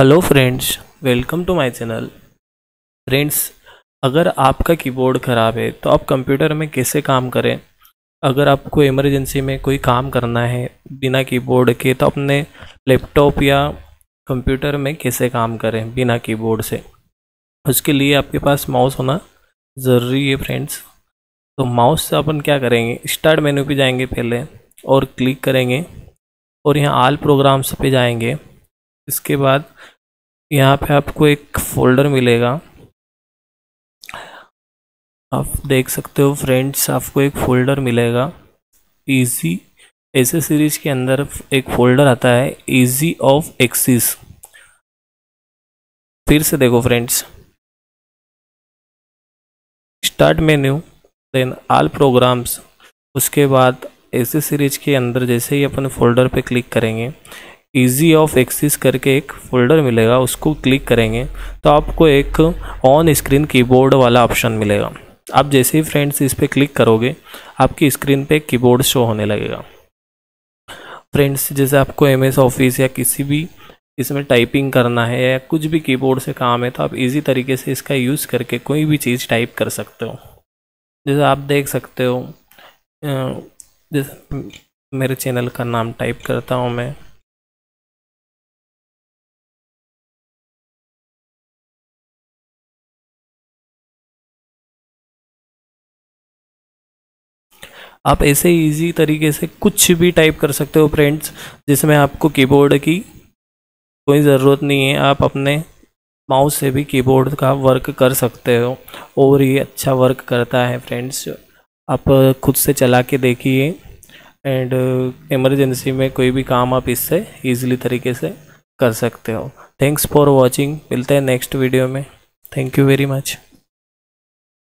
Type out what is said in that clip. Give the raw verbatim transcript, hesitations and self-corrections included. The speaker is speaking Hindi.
Hello friends, welcome to my channel. Friends, अगर आपका कीबोर्ड ख़राब है तो आप कंप्यूटर में कैसे काम करें। अगर आपको इमरजेंसी में कोई काम करना है बिना कीबोर्ड के तो अपने लैपटॉप या कंप्यूटर में कैसे काम करें बिना कीबोर्ड से, उसके लिए आपके पास माउस होना ज़रूरी है। फ्रेंड्स, तो माउस से अपन क्या करेंगे, स्टार्ट मेन्यू पे जाएंगे पहले और क्लिक करेंगे और यहाँ आल प्रोग्राम्स पे जाएंगे। इसके बाद यहाँ पे आपको एक फोल्डर मिलेगा, आप देख सकते हो फ्रेंड्स। आपको एक फ़ोल्डर मिलेगा इजी ऐसे सीरीज के अंदर, एक फ़ोल्डर आता है इजी ऑफ एक्सिस। फिर से देखो friends, start menu, then all programs. उसके बाद ऐसे सीरीज के अंदर जैसे ही अपन फोल्डर पे क्लिक करेंगे, ईजी ऑफ एक्सिस करके एक फोल्डर मिलेगा, उसको क्लिक करेंगे तो आपको एक ऑन स्क्रीन कीबोर्ड वाला ऑप्शन मिलेगा। आप जैसे ही फ्रेंड्स इस पर क्लिक करोगे आपकी स्क्रीन पे कीबोर्ड शो होने लगेगा। फ्रेंड्स, जैसे आपको एम एस ऑफिस या किसी भी इसमें टाइपिंग करना है या कुछ भी कीबोर्ड से काम है तो आप इजी तरीके से इसका यूज़ करके कोई भी चीज़ टाइप कर सकते हो। जैसे आप देख सकते हो, जैसे मेरे चैनल का नाम टाइप करता हूँ मैं, आप ऐसे इजी तरीके से कुछ भी टाइप कर सकते हो फ्रेंड्स, जिसमें आपको कीबोर्ड की कोई ज़रूरत नहीं है। आप अपने माउस से भी कीबोर्ड का वर्क कर सकते हो और ये अच्छा वर्क करता है। फ्रेंड्स, आप खुद से चला के देखिए एंड इमरजेंसी में कोई भी काम आप इससे ईजिली तरीके से कर सकते हो। थैंक्स फॉर वॉचिंग, मिलते हैं नेक्स्ट वीडियो में। Thank you very much.